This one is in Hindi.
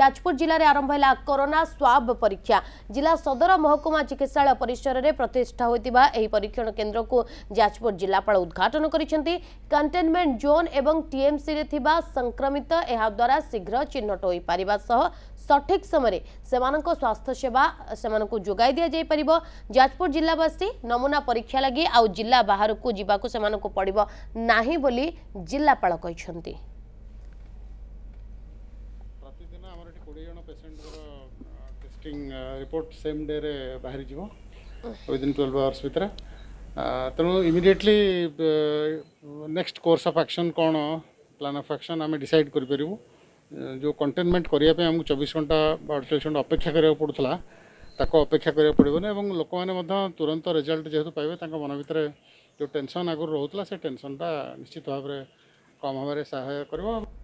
जाजपुर जिले आरंभ है कोरोना स्वाब परीक्षा। जिला सदर महकुमा चिकित्सा परिसर में प्रतिष्ठा होता परीक्षण केन्द्र को जाजपुर जिलापाल उद्घाटन करिसेंती। कंटेनमेंट जोन एवं टीएमसी रे थिबा संक्रमित एहा द्वारा शीघ्र चिन्हट होई पारिबा सह सठिक समय सेमानको स्वास्थ्य सेवा सेमानको जोगाई दिया जाय परिबो। जाजपुर जिलावासी नमूना परीक्षा लगी आउ जिला बाहर को जीवाकु सेमानको पड़िबो नाही बोली जिलापाल कहिसेंती। प्रतिदिन हमर 20 जन पेशेंट को टेस्टिंग रिपोर्ट सेम डे रे बाहर जीवो विदिन 12 आवर्स भीतर। तेणु immediately next course of action कौन प्लान ऑफ एक्शन आम डिसाइड कर जो कंटेनमेंट करने आमको 24 घंटा 48 घंटा अपेक्षा करा पड़ूला ताको अपेक्षा करा पड़ोन और लोक मैंने तुरंत रिजल्ट जेहतु पाइबे मन भर जो टेंशन आगुरी रोला से टेंशनटा निश्चित भाव में कम हमारे सहायक कर।